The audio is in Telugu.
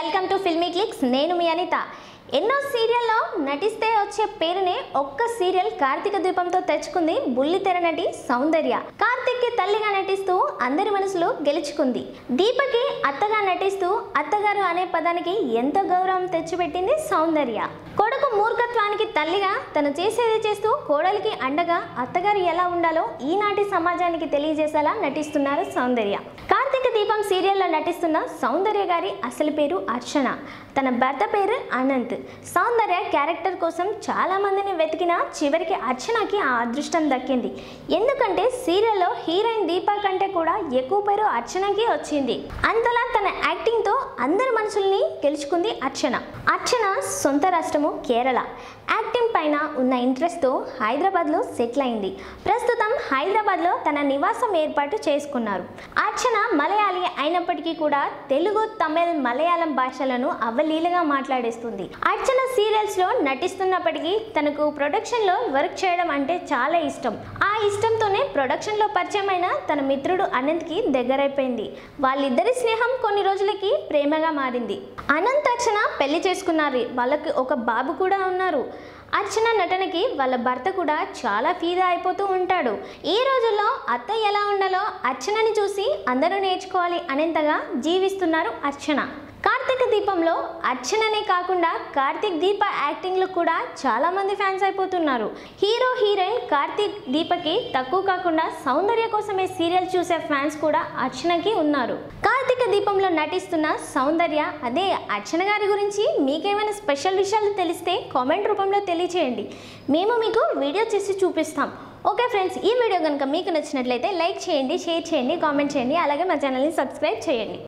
Welcome to filmy clicks. నేను మీ అనిత. ఎన్నో సీరియల్లో నటిస్తే వచ్చే పేరునే ఒక్క సీరియల్ కార్తీక దీపంతో తెచ్చుకుంది బుల్లితెర నటి సౌందర్య. కార్తీక్కి తల్లిగా నటిస్తూ అందరి మనసులో గెలుచుకుంది. దీపకి అత్తగా నటిస్తూ అత్తగారు అనే పదానికి ఎంతో గౌరవం తెచ్చిపెట్టింది సౌందర్య. కొడుకు మూర్ఖత్వానికి తల్లిగా తను చేసేది చేస్తూ కోడలికి అండగా అత్తగారు ఎలా ఉండాలో ఈనాటి సమాజానికి తెలియజేసేలా నటిస్తున్నారు సౌందర్య. కార్తీక దీపం సీరియల్లో నటిస్తున్న సౌందర్య గారి అసలు పేరు అర్చన, తన భర్త పేరు అనంత్. సౌందర్య క్యారెక్టర్ కోసం చాలా మందిని వెతికినా చివరికి అర్చనకి ఆ అదృష్టం దక్కింది. ఎందుకంటే సీరియల్లో హీరోయిన్ దీప కంటే కూడా ఎక్కువ పేరు అర్చనకి వచ్చింది. అంతలా తన యాక్టింగ్ తో అందరి మనసుల్ని గెలుచుకుంది అర్చన. అర్చన సొంత రాష్ట్రము కేరళ. యాక్టింగ్ పైన ఉన్న ఇంట్రెస్ట్ తో హైదరాబాద్ లో సెటిల్ అయింది. ప్రస్తుతం హైదరాబాద్ లో తన నివాసం ఏర్పాటు చేసుకున్నారు. అర్చన మలయాళీ అయినప్పటికీ కూడా తెలుగు, తమిళ్, మలయాళం భాషలను అవలీలగా మాట్లాడేస్తుంది. అర్చన సీరియల్స్ లో నటిస్తున్నప్పటికీ తనకు ప్రొడక్షన్ లో వర్క్ చేయడం అంటే చాలా ఇష్టం. ఆ ఇష్టంతోనే ప్రొడక్షన్ లో పరిచయమైన తన మిత్రుడు అనంత్ కి దగ్గరైపోయింది. వాళ్ళిద్దరి స్నేహం కొన్ని రోజులకి ప్రేమగా మారింది. అనంత్ అర్చన పెళ్లి చేసుకున్నారు. వాళ్ళకి ఒక బాబు కూడా ఉన్నారు. అర్చన నటనకి వాళ్ళ భర్త కూడా చాలా ఫీదా అయిపోతూ ఉంటాడు. ఈ రోజుల్లో అత్త ఎలా ఉండాలో అర్చనని చూసి అందరూ నేర్చుకోవాలి అనేంతగా జీవిస్తున్నారు అర్చన. కార్తీక దీపంలో అర్చననే కాకుండా కార్తీక్ దీప యాక్టింగ్లో కూడా చాలామంది ఫ్యాన్స్ అయిపోతున్నారు. హీరో హీరోయిన్ కార్తీక్ దీపకి తక్కువ కాకుండా సౌందర్య కోసమే సీరియల్ చూసే ఫ్యాన్స్ కూడా అర్చనకి ఉన్నారు. కార్తీక దీపంలో నటిస్తున్న సౌందర్య, అదే అర్చన గారి గురించి మీకేమైనా స్పెషల్ విషయాలు తెలిస్తే కామెంట్ రూపంలో తెలియచేయండి. మేము మీకు వీడియో చేసి చూపిస్తాం. ఓకే ఫ్రెండ్స్, ఈ వీడియో కనుక మీకు నచ్చినట్లయితే లైక్ చేయండి, షేర్ చేయండి, కామెంట్ చేయండి. అలాగే మా ఛానల్ని సబ్స్క్రైబ్ చేయండి.